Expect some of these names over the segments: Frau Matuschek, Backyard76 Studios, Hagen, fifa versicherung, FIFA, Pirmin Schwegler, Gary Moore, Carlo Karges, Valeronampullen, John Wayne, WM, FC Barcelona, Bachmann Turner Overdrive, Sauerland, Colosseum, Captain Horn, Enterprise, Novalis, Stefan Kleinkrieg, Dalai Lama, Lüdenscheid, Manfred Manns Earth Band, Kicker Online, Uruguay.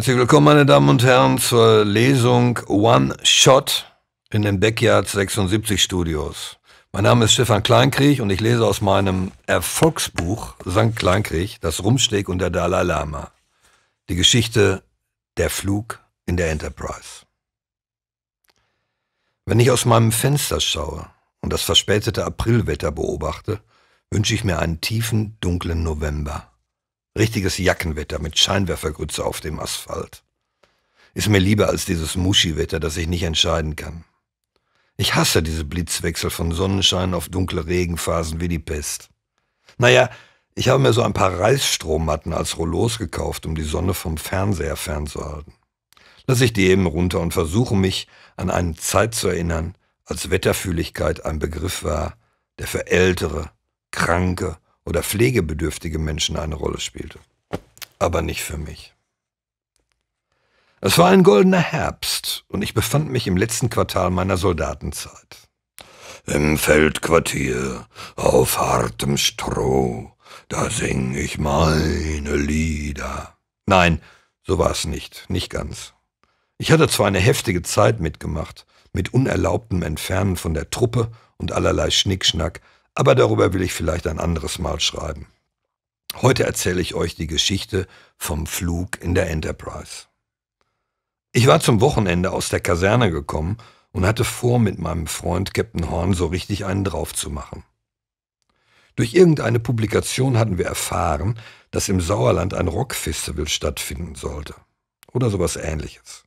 Herzlich willkommen, meine Damen und Herren, zur Lesung One Shot in den Backyard 76 Studios. Mein Name ist Stefan Kleinkrieg und ich lese aus meinem Erfolgsbuch St. Kleinkrieg, das Rumpsteak und der Dalai Lama. Die Geschichte der Flug in der Enterprise. Wenn ich aus meinem Fenster schaue und das verspätete Aprilwetter beobachte, wünsche ich mir einen tiefen, dunklen November. Richtiges Jackenwetter mit Scheinwerfergrütze auf dem Asphalt. Ist mir lieber als dieses Muschi-Wetter, das ich nicht entscheiden kann. Ich hasse diese Blitzwechsel von Sonnenschein auf dunkle Regenphasen wie die Pest. Naja, ich habe mir so ein paar Reisstrohmatten als Rollos gekauft, um die Sonne vom Fernseher fernzuhalten. Lasse ich die eben runter und versuche mich an eine Zeit zu erinnern, als Wetterfühligkeit ein Begriff war, der für Ältere, Kranke oder pflegebedürftige Menschen eine Rolle spielte. Aber nicht für mich. Es war ein goldener Herbst und ich befand mich im letzten Quartal meiner Soldatenzeit. Im Feldquartier, auf hartem Stroh, da sing ich meine Lieder. Nein, so war es nicht, nicht ganz. Ich hatte zwar eine heftige Zeit mitgemacht, mit unerlaubtem Entfernen von der Truppe und allerlei Schnickschnack, aber darüber will ich vielleicht ein anderes Mal schreiben. Heute erzähle ich euch die Geschichte vom Flug in der Enterprise. Ich war zum Wochenende aus der Kaserne gekommen und hatte vor, mit meinem Freund Captain Horn so richtig einen drauf zu machen. Durch irgendeine Publikation hatten wir erfahren, dass im Sauerland ein Rockfestival stattfinden sollte. Oder sowas Ähnliches.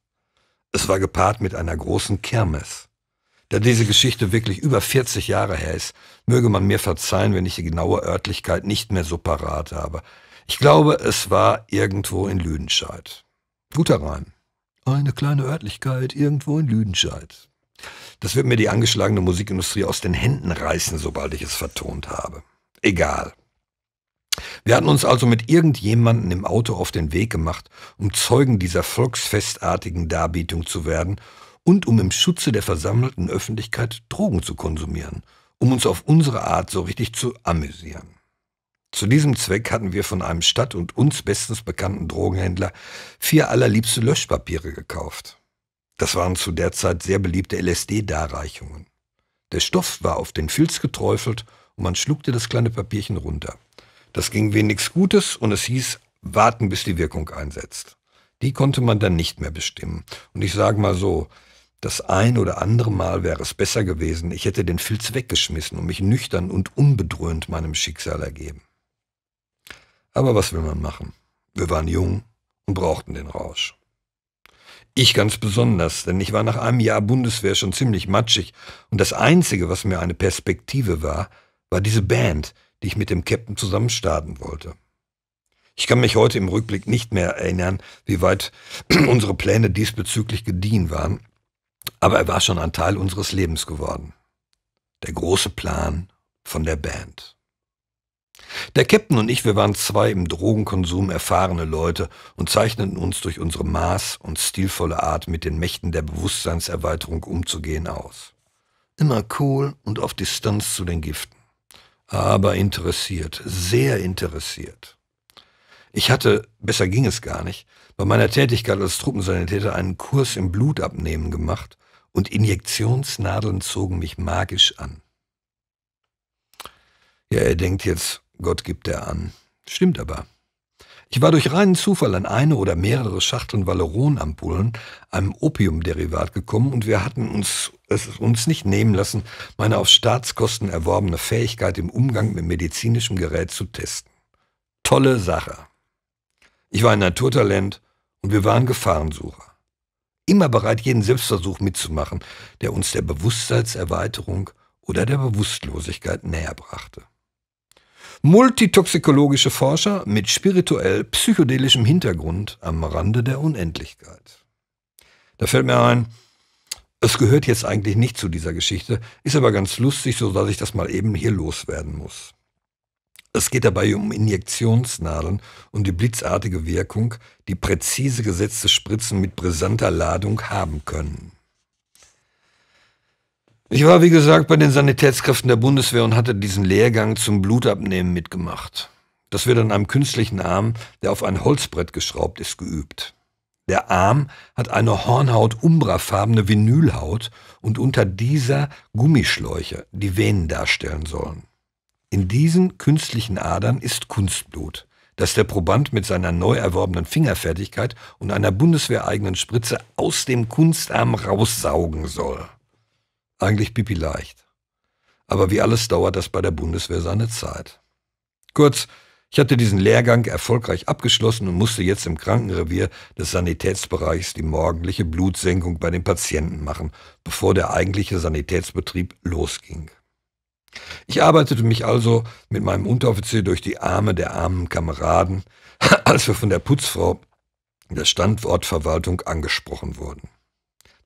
Es war gepaart mit einer großen Kirmes. Da diese Geschichte wirklich über 40 Jahre her ist, möge man mir verzeihen, wenn ich die genaue Örtlichkeit nicht mehr so parat habe. Ich glaube, es war irgendwo in Lüdenscheid. Guter Reim. Eine kleine Örtlichkeit irgendwo in Lüdenscheid. Das wird mir die angeschlagene Musikindustrie aus den Händen reißen, sobald ich es vertont habe. Egal. Wir hatten uns also mit irgendjemandem im Auto auf den Weg gemacht, um Zeugen dieser volksfestartigen Darbietung zu werden und um im Schutze der versammelten Öffentlichkeit Drogen zu konsumieren, um uns auf unsere Art so richtig zu amüsieren. Zu diesem Zweck hatten wir von einem Stadt- und uns bestens bekannten Drogenhändler 4 allerliebste Löschpapiere gekauft. Das waren zu der Zeit sehr beliebte LSD-Darreichungen. Der Stoff war auf den Filz geträufelt und man schluckte das kleine Papierchen runter. Das ging wenigstens Gutes und es hieß, warten bis die Wirkung einsetzt. Die konnte man dann nicht mehr bestimmen. Und ich sage mal so, das ein oder andere Mal wäre es besser gewesen, ich hätte den Filz weggeschmissen und mich nüchtern und unbedröhnt meinem Schicksal ergeben. Aber was will man machen? Wir waren jung und brauchten den Rausch. Ich ganz besonders, denn ich war nach einem Jahr Bundeswehr schon ziemlich matschig und das Einzige, was mir eine Perspektive war, war diese Band, die ich mit dem Captain zusammen starten wollte. Ich kann mich heute im Rückblick nicht mehr erinnern, wie weit unsere Pläne diesbezüglich gediehen waren, aber er war schon ein Teil unseres Lebens geworden. Der große Plan von der Band. Der Captain und ich, wir waren 2 im Drogenkonsum erfahrene Leute und zeichneten uns durch unsere Maß- und stilvolle Art, mit den Mächten der Bewusstseinserweiterung umzugehen, aus. Immer cool und auf Distanz zu den Giften. Aber interessiert, sehr interessiert. Ich hatte, besser ging es gar nicht, bei meiner Tätigkeit als Truppensanitäter einen Kurs im Blutabnehmen gemacht und Injektionsnadeln zogen mich magisch an. Ja, er denkt jetzt, Gott gibt er an. Stimmt aber. Ich war durch reinen Zufall an eine oder mehrere Schachteln Valeronampullen, einem Opiumderivat, gekommen und wir hatten es uns nicht nehmen lassen, meine auf Staatskosten erworbene Fähigkeit im Umgang mit medizinischem Gerät zu testen. Tolle Sache. Ich war ein Naturtalent und wir waren Gefahrensucher. Immer bereit, jeden Selbstversuch mitzumachen, der uns der Bewusstseinserweiterung oder der Bewusstlosigkeit näher brachte. Multitoxikologische Forscher mit spirituell-psychedelischem Hintergrund am Rande der Unendlichkeit. Da fällt mir ein, es gehört jetzt eigentlich nicht zu dieser Geschichte, ist aber ganz lustig, so dass ich das mal eben hier loswerden muss. Es geht dabei um Injektionsnadeln und die blitzartige Wirkung, die präzise gesetzte Spritzen mit brisanter Ladung haben können. Ich war, wie gesagt, bei den Sanitätskräften der Bundeswehr und hatte diesen Lehrgang zum Blutabnehmen mitgemacht. Das wird an einem künstlichen Arm, der auf ein Holzbrett geschraubt ist, geübt. Der Arm hat eine hornhaut-umbrafarbene Vinylhaut und unter dieser Gummischläuche, die Venen darstellen sollen. In diesen künstlichen Adern ist Kunstblut, das der Proband mit seiner neu erworbenen Fingerfertigkeit und einer bundeswehreigenen Spritze aus dem Kunstarm raussaugen soll. Eigentlich pipi leicht. Aber wie alles dauert das bei der Bundeswehr seine Zeit. Kurz, ich hatte diesen Lehrgang erfolgreich abgeschlossen und musste jetzt im Krankenrevier des Sanitätsbereichs die morgendliche Blutsenkung bei den Patienten machen, bevor der eigentliche Sanitätsbetrieb losging. Ich arbeitete mich also mit meinem Unteroffizier durch die Arme der armen Kameraden, als wir von der Putzfrau der Standortverwaltung angesprochen wurden.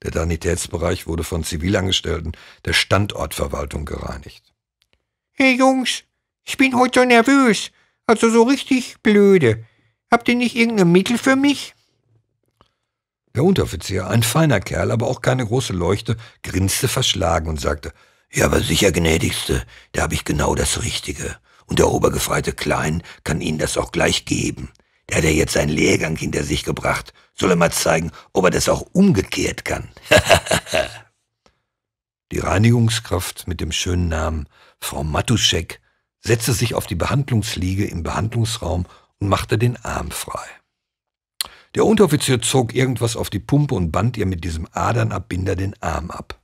Der Sanitätsbereich wurde von Zivilangestellten der Standortverwaltung gereinigt. »Hey Jungs, ich bin heute so nervös. Also so richtig blöde. Habt ihr nicht irgendein Mittel für mich?« Der Unteroffizier, ein feiner Kerl, aber auch keine große Leuchte, grinste verschlagen und sagte, »Ja, aber sicher, Gnädigste, da habe ich genau das Richtige. Und der Obergefreite Klein kann Ihnen das auch gleich geben. Der hat ja jetzt seinen Lehrgang hinter sich gebracht. Soll er mal zeigen, ob er das auch umgekehrt kann.« Die Reinigungskraft mit dem schönen Namen Frau Matuschek setzte sich auf die Behandlungsliege im Behandlungsraum und machte den Arm frei. Der Unteroffizier zog irgendwas auf die Pumpe und band ihr mit diesem Adernabbinder den Arm ab.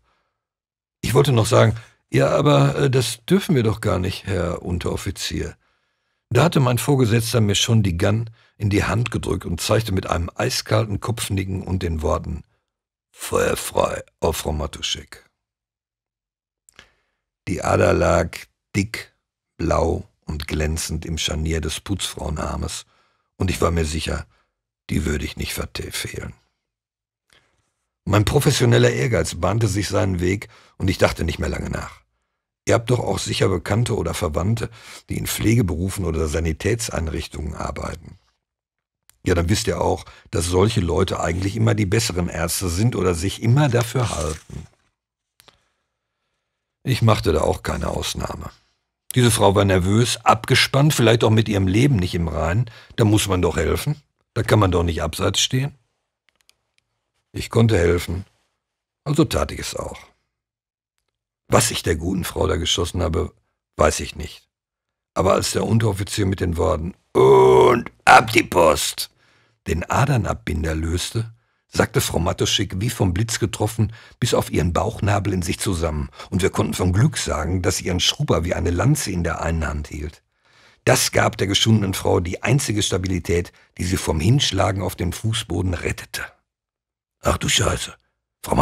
Ich wollte noch sagen, ja, aber das dürfen wir doch gar nicht, Herr Unteroffizier. Da hatte mein Vorgesetzter mir schon die Gun in die Hand gedrückt und zeigte mit einem eiskalten Kopfnicken und den Worten, Feuer frei auf Frau Matuschek. Die Ader lag dick, blau und glänzend im Scharnier des Putzfrauenarmes, und ich war mir sicher, die würde ich nicht verfehlen. Mein professioneller Ehrgeiz bahnte sich seinen Weg, und ich dachte nicht mehr lange nach. Ihr habt doch auch sicher Bekannte oder Verwandte, die in Pflegeberufen oder Sanitätseinrichtungen arbeiten. Ja, dann wisst ihr auch, dass solche Leute eigentlich immer die besseren Ärzte sind oder sich immer dafür halten. Ich machte da auch keine Ausnahme. Diese Frau war nervös, abgespannt, vielleicht auch mit ihrem Leben nicht im Reinen. Da muss man doch helfen. Da kann man doch nicht abseits stehen. Ich konnte helfen, also tat ich es auch. Was ich der guten Frau da geschossen habe, weiß ich nicht. Aber als der Unteroffizier mit den Worten »Und ab die Post« den Adernabbinder löste, sagte Frau Matuschek wie vom Blitz getroffen, bis auf ihren Bauchnabel in sich zusammen, und wir konnten von Glück sagen, dass sie ihren Schrubber wie eine Lanze in der einen Hand hielt. Das gab der geschundenen Frau die einzige Stabilität, die sie vom Hinschlagen auf den Fußboden rettete. »Ach du Scheiße, Frau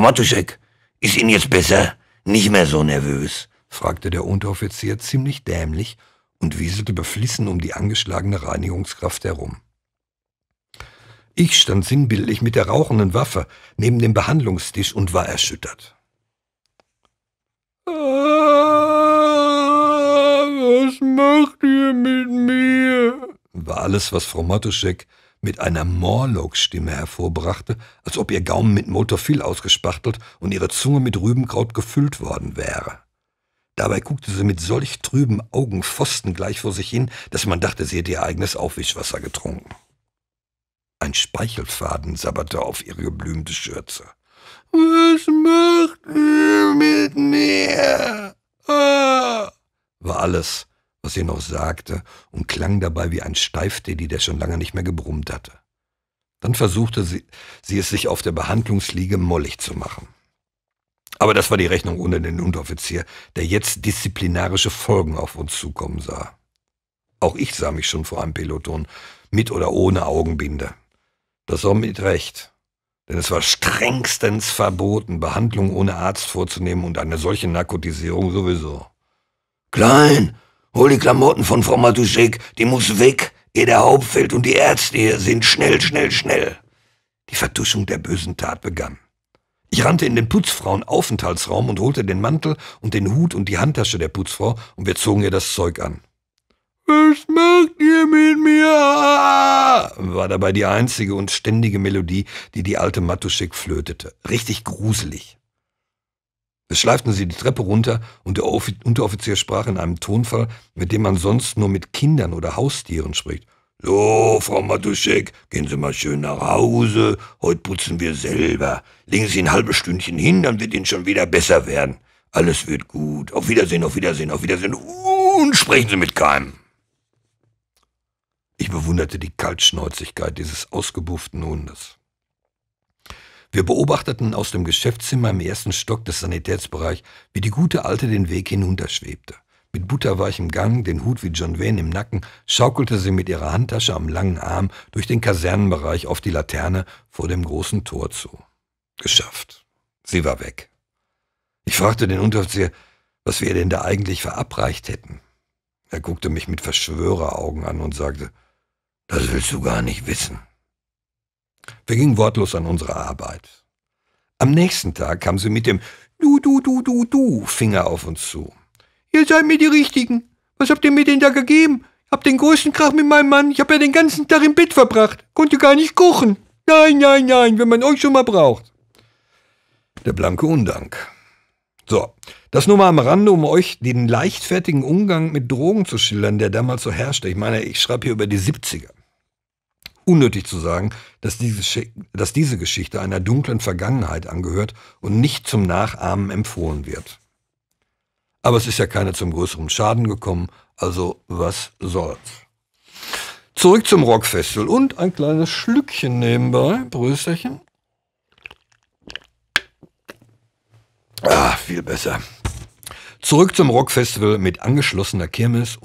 Matuschek, ist Ihnen jetzt besser? Nicht mehr so nervös?« fragte der Unteroffizier ziemlich dämlich und wieselte beflissen um die angeschlagene Reinigungskraft herum. Ich stand sinnbildlich mit der rauchenden Waffe neben dem Behandlungstisch und war erschüttert. »Ah, was macht ihr mit mir?« war alles, was Frau Matuschek mit einer Morlock-Stimme hervorbrachte, als ob ihr Gaumen mit Motorfil ausgespachtelt und ihre Zunge mit Rübenkraut gefüllt worden wäre. Dabei guckte sie mit solch trüben Augen pfostengleich vor sich hin, dass man dachte, sie hätte ihr eigenes Aufwischwasser getrunken. Ein Speichelfaden sabberte auf ihre geblümte Schürze. »Was macht ihr mit mir?« Ah! war alles, was sie noch sagte, und klang dabei wie ein Steifdeddy, der schon lange nicht mehr gebrummt hatte. Dann versuchte sie es sich auf der Behandlungsliege mollig zu machen. Aber das war die Rechnung ohne den Unteroffizier, der jetzt disziplinarische Folgen auf uns zukommen sah. Auch ich sah mich schon vor einem Peloton, mit oder ohne Augenbinde. Das war mit Recht, denn es war strengstens verboten, Behandlung ohne Arzt vorzunehmen und eine solche Narkotisierung sowieso. »Klein, hol die Klamotten von Frau Matuschek, die muss weg, ehe der Haupt fällt und die Ärzte hier sind, schnell, schnell, schnell!« Die Vertuschung der bösen Tat begann. Ich rannte in den Putzfrauenaufenthaltsraum und holte den Mantel und den Hut und die Handtasche der Putzfrau und wir zogen ihr das Zeug an. »Was macht ihr mit mir?« war dabei die einzige und ständige Melodie, die die alte Matuschek flötete. Richtig gruselig. Wir schleiften sie die Treppe runter und der Unteroffizier sprach in einem Tonfall, mit dem man sonst nur mit Kindern oder Haustieren spricht. »So, Frau Matuschek, gehen Sie mal schön nach Hause. Heute putzen wir selber. Legen Sie ein halbes Stündchen hin, dann wird Ihnen schon wieder besser werden. Alles wird gut. Auf Wiedersehen, auf Wiedersehen, auf Wiedersehen. Und sprechen Sie mit keinem.« Ich bewunderte die Kaltschnäuzigkeit dieses ausgebufften Hundes. Wir beobachteten aus dem Geschäftszimmer im ersten Stock des Sanitätsbereichs, wie die gute Alte den Weg hinunterschwebte. Mit butterweichem Gang, den Hut wie John Wayne im Nacken, schaukelte sie mit ihrer Handtasche am langen Arm durch den Kasernenbereich auf die Laterne vor dem großen Tor zu. Geschafft. Sie war weg. Ich fragte den Unteroffizier, was wir denn da eigentlich verabreicht hätten. Er guckte mich mit Verschwöreraugen an und sagte, »Das willst du gar nicht wissen.« Wir gingen wortlos an unsere Arbeit. Am nächsten Tag kam sie mit dem »Du-Du-Du-Du-Du-Finger« auf uns zu. »Ihr seid mir die Richtigen. Was habt ihr mir denn da gegeben? Ich hab den größten Krach mit meinem Mann. Ich hab ja den ganzen Tag im Bett verbracht. Konnte gar nicht kochen. Nein, nein, nein, wenn man euch schon mal braucht.« Der blanke Undank. So, das nur mal am Rande, um euch den leichtfertigen Umgang mit Drogen zu schildern, der damals so herrschte. Ich meine, ich schreibe hier über die 70er. Unnötig zu sagen, dass diese Geschichte einer dunklen Vergangenheit angehört und nicht zum Nachahmen empfohlen wird. Aber es ist ja keiner zum größeren Schaden gekommen, also was soll's. Zurück zum Rockfestival und ein kleines Schlückchen nebenbei, Brösterchen. Ah, viel besser. Zurück zum Rockfestival mit angeschlossener Kirmes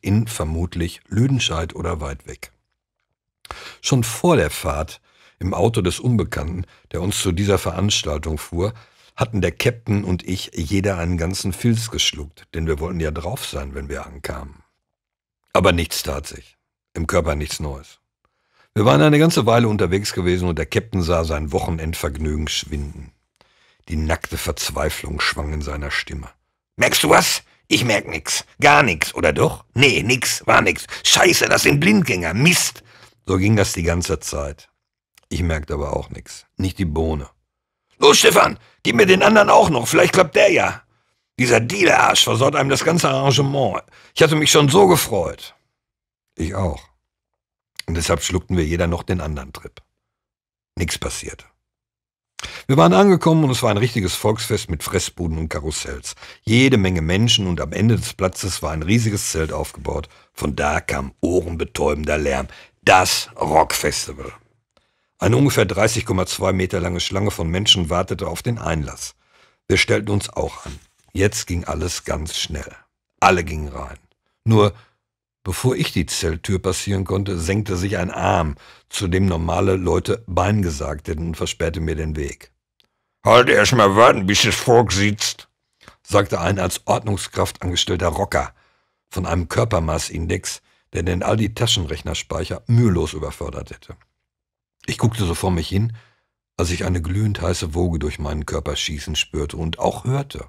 in vermutlich Lüdenscheid oder weit weg. Schon vor der Fahrt im Auto des Unbekannten, der uns zu dieser Veranstaltung fuhr, hatten der Captain und ich jeder einen ganzen Filz geschluckt, denn wir wollten ja drauf sein, wenn wir ankamen. Aber nichts tat sich. Im Körper nichts Neues. Wir waren eine ganze Weile unterwegs gewesen und der Captain sah sein Wochenendvergnügen schwinden. Die nackte Verzweiflung schwang in seiner Stimme. »Merkst du was? Ich merk nix. Gar nix, oder doch? Nee, nix, war nix. Scheiße, das sind Blindgänger. Mist!« So ging das die ganze Zeit. Ich merkte aber auch nix. Nicht die Bohne. »Los, Stefan, gib mir den anderen auch noch. Vielleicht klappt der ja. Dieser Dealer-Arsch versaut einem das ganze Arrangement. Ich hatte mich schon so gefreut.« Ich auch. Und deshalb schluckten wir jeder noch den anderen Trip. Nichts passierte. Wir waren angekommen und es war ein richtiges Volksfest mit Fressbuden und Karussells. Jede Menge Menschen und am Ende des Platzes war ein riesiges Zelt aufgebaut. Von da kam ohrenbetäubender Lärm. Das Rockfestival. Eine ungefähr 30,2 Meter lange Schlange von Menschen wartete auf den Einlass. Wir stellten uns auch an. Jetzt ging alles ganz schnell. Alle gingen rein. Nur... Bevor ich die Zelttür passieren konnte, senkte sich ein Arm, zu dem normale Leute Bein gesagt hätten und versperrte mir den Weg. »Halt erst mal warten, bis das Volk sitzt«, sagte ein als Ordnungskraft angestellter Rocker von einem Körpermaßindex, der den Aldi-Taschenrechnerspeicher mühelos überfordert hätte. Ich guckte so vor mich hin, als ich eine glühend heiße Woge durch meinen Körper schießen spürte und auch hörte.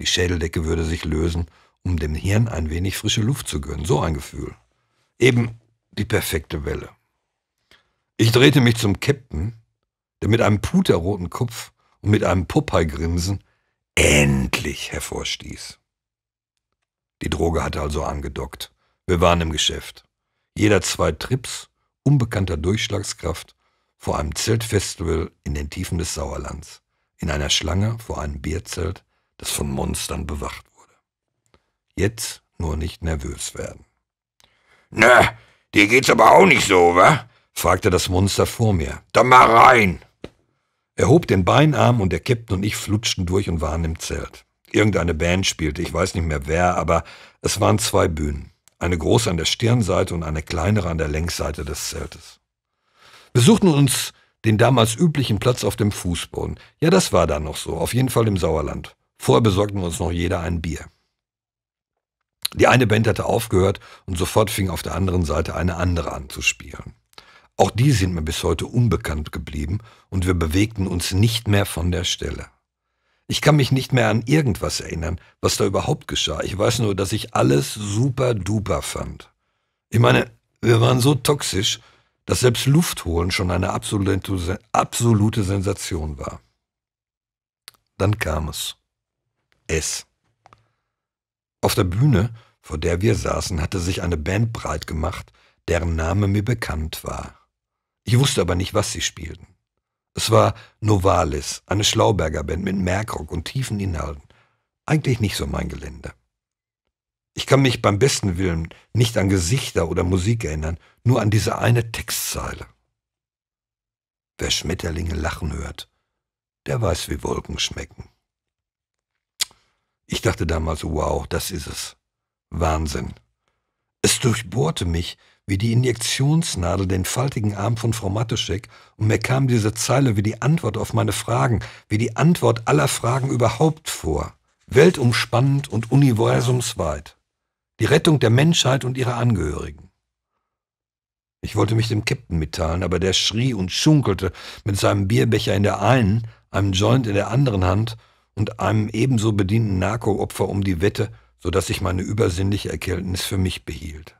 Die Schädeldecke würde sich lösen, um dem Hirn ein wenig frische Luft zu gönnen. So ein Gefühl. Eben die perfekte Welle. Ich drehte mich zum Captain, der mit einem puterroten Kopf und mit einem Popeye-Grinsen endlich hervorstieß. Die Droge hatte also angedockt. Wir waren im Geschäft. Jeder 2 Trips unbekannter Durchschlagskraft vor einem Zeltfestival in den Tiefen des Sauerlands, in einer Schlange vor einem Bierzelt, das von Monstern bewacht wurde. Jetzt nur nicht nervös werden. »Na, dir geht's aber auch nicht so, wa?« fragte das Monster vor mir. »Dann mal rein!« Er hob den Beinarm und der Captain und ich flutschten durch und waren im Zelt. Irgendeine Band spielte, ich weiß nicht mehr wer, aber es waren 2 Bühnen. Eine große an der Stirnseite und eine kleinere an der Längsseite des Zeltes. Wir suchten uns den damals üblichen Platz auf dem Fußboden. Ja, das war dann noch so, auf jeden Fall im Sauerland. Vorher besorgten wir uns noch jeder ein Bier. Die eine Band hatte aufgehört und sofort fing auf der anderen Seite eine andere an zu spielen. Auch die sind mir bis heute unbekannt geblieben und wir bewegten uns nicht mehr von der Stelle. Ich kann mich nicht mehr an irgendwas erinnern, was da überhaupt geschah. Ich weiß nur, dass ich alles super duper fand. Ich meine, wir waren so toxisch, dass selbst Luft holen schon eine absolute Sensation war. Dann kam es. Auf der Bühne vor der wir saßen, hatte sich eine Band breit gemacht, deren Name mir bekannt war. Ich wusste aber nicht, was sie spielten. Es war Novalis, eine Schlauberger Band mit Merkrock und tiefen Inhalten. Eigentlich nicht so mein Gelände. Ich kann mich beim besten Willen nicht an Gesichter oder Musik erinnern, nur an diese eine Textzeile. Wer Schmetterlinge lachen hört, der weiß, wie Wolken schmecken. Ich dachte damals, wow, das ist es. Wahnsinn. Es durchbohrte mich wie die Injektionsnadel den faltigen Arm von Frau Matuschek, und mir kam diese Zeile wie die Antwort auf meine Fragen, wie die Antwort aller Fragen überhaupt vor. Weltumspannend und universumsweit. Die Rettung der Menschheit und ihrer Angehörigen. Ich wollte mich dem Captain mitteilen, aber der schrie und schunkelte mit seinem Bierbecher in der einen, einem Joint in der anderen Hand und einem ebenso bedienten Narkoopfer um die Wette, sodass ich meine übersinnliche Erkenntnis für mich behielt.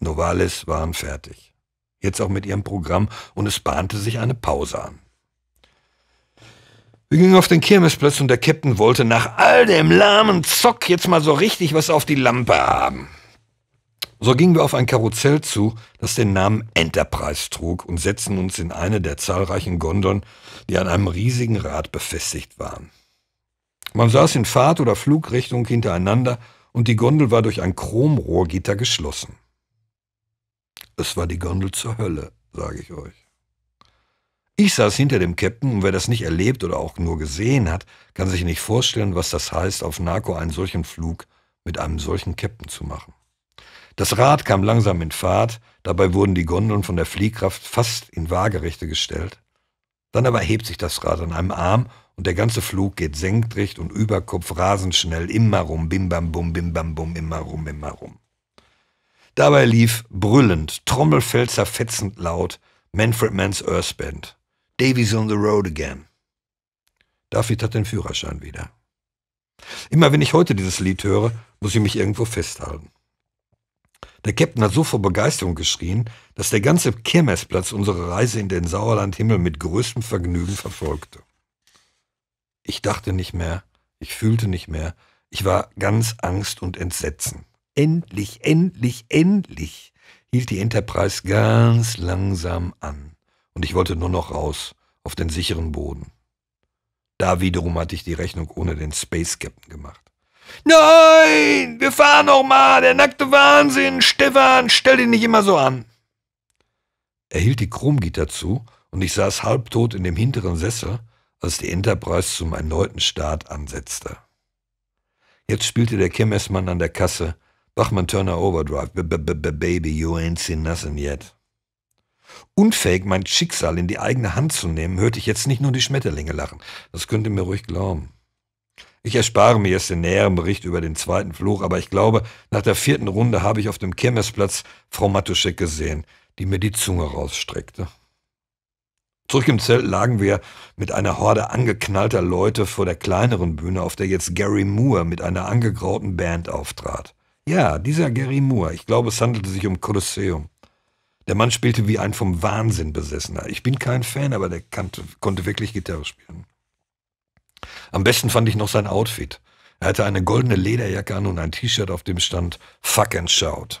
Novalis waren fertig. Jetzt auch mit ihrem Programm, und es bahnte sich eine Pause an. Wir gingen auf den Kirmesplatz, und der Captain wollte nach all dem lahmen Zock jetzt mal so richtig was auf die Lampe haben. So gingen wir auf ein Karussell zu, das den Namen Enterprise trug, und setzten uns in eine der zahlreichen Gondeln, die an einem riesigen Rad befestigt waren. Man saß in Fahrt- oder Flugrichtung hintereinander, und die Gondel war durch ein Chromrohrgitter geschlossen. Es war die Gondel zur Hölle, sage ich euch. Ich saß hinter dem Captain, und wer das nicht erlebt oder auch nur gesehen hat, kann sich nicht vorstellen, was das heißt, auf Narko einen solchen Flug mit einem solchen Captain zu machen. Das Rad kam langsam in Fahrt, dabei wurden die Gondeln von der Fliehkraft fast in Waagerechte gestellt. Dann aber hebt sich das Rad an einem Arm, und der ganze Flug geht senkrecht und über Kopf rasend schnell, immer rum, bim bam bum, bim bam bum, immer rum, immer rum. Dabei lief brüllend, Trommelfell zerfetzend laut, Manfred Manns Earth Band. Davy's on the road again. David hat den Führerschein wieder. Immer wenn ich heute dieses Lied höre, muss ich mich irgendwo festhalten. Der Captain hat so vor Begeisterung geschrien, dass der ganze Kirmesplatz unsere Reise in den Sauerlandhimmel mit größtem Vergnügen verfolgte. Ich dachte nicht mehr, ich fühlte nicht mehr, ich war ganz Angst und Entsetzen. Endlich, endlich, endlich hielt die Enterprise ganz langsam an, und ich wollte nur noch raus, auf den sicheren Boden. Da wiederum hatte ich die Rechnung ohne den Space Captain gemacht. »Nein, wir fahren noch mal, der nackte Wahnsinn, Stefan, stell dich nicht immer so an!« Er hielt die Chromgitter zu, und ich saß halbtot in dem hinteren Sessel, als die Enterprise zum erneuten Start ansetzte. Jetzt spielte der Kirmesmann an der Kasse Bachmann Turner Overdrive, »Baby, you ain't seen nothing yet«. Unfähig, mein Schicksal in die eigene Hand zu nehmen, hörte ich jetzt nicht nur die Schmetterlinge lachen. Das könnt ihr mir ruhig glauben. Ich erspare mir jetzt den näheren Bericht über den zweiten Fluch, aber ich glaube, nach der 4. Runde habe ich auf dem Kirmesplatz Frau Matuschek gesehen, die mir die Zunge rausstreckte. Zurück im Zelt lagen wir mit einer Horde angeknallter Leute vor der kleineren Bühne, auf der jetzt Gary Moore mit einer angegrauten Band auftrat. Ja, dieser Gary Moore, ich glaube, es handelte sich um Colosseum. Der Mann spielte wie ein vom Wahnsinn Besessener. Ich bin kein Fan, aber der konnte wirklich Gitarre spielen. Am besten fand ich noch sein Outfit. Er hatte eine goldene Lederjacke an und ein T-Shirt, auf dem stand Fuck and Shout.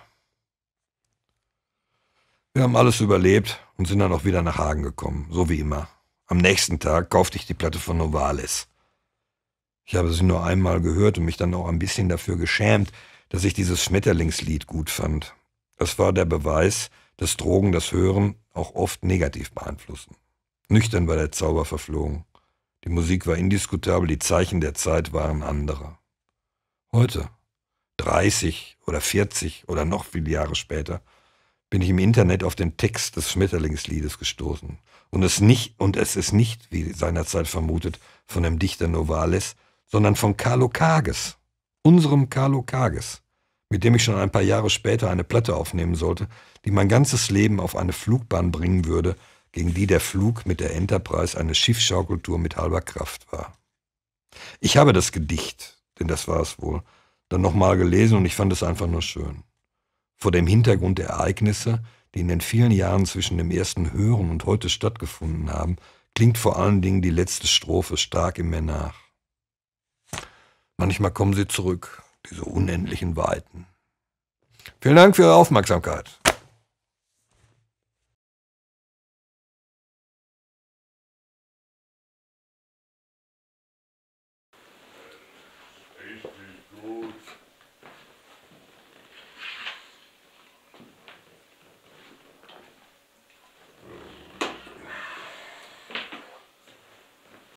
Wir haben alles überlebt und sind dann auch wieder nach Hagen gekommen, so wie immer. Am nächsten Tag kaufte ich die Platte von Novalis. Ich habe sie nur einmal gehört und mich dann auch ein bisschen dafür geschämt, dass ich dieses Schmetterlingslied gut fand. Das war der Beweis, dass Drogen das Hören auch oft negativ beeinflussen. Nüchtern war der Zauber verflogen. Die Musik war indiskutabel, die Zeichen der Zeit waren andere. Heute, 30 oder 40 oder noch viele Jahre später, bin ich im Internet auf den Text des Schmetterlingsliedes gestoßen. Und es ist nicht, wie seinerzeit vermutet, von dem Dichter Novalis, sondern von Carlo Karges, unserem Carlo Karges, mit dem ich schon ein paar Jahre später eine Platte aufnehmen sollte, die mein ganzes Leben auf eine Flugbahn bringen würde, gegen die der Flug mit der Enterprise eine Schiffschaukeltour mit halber Kraft war. Ich habe das Gedicht, denn das war es wohl, dann nochmal gelesen, und ich fand es einfach nur schön. Vor dem Hintergrund der Ereignisse, die in den vielen Jahren zwischen dem ersten Hören und heute stattgefunden haben, klingt vor allen Dingen die letzte Strophe stark in mir nach. Manchmal kommen sie zurück. diese unendlichen Weiten. Vielen Dank für Ihre Aufmerksamkeit.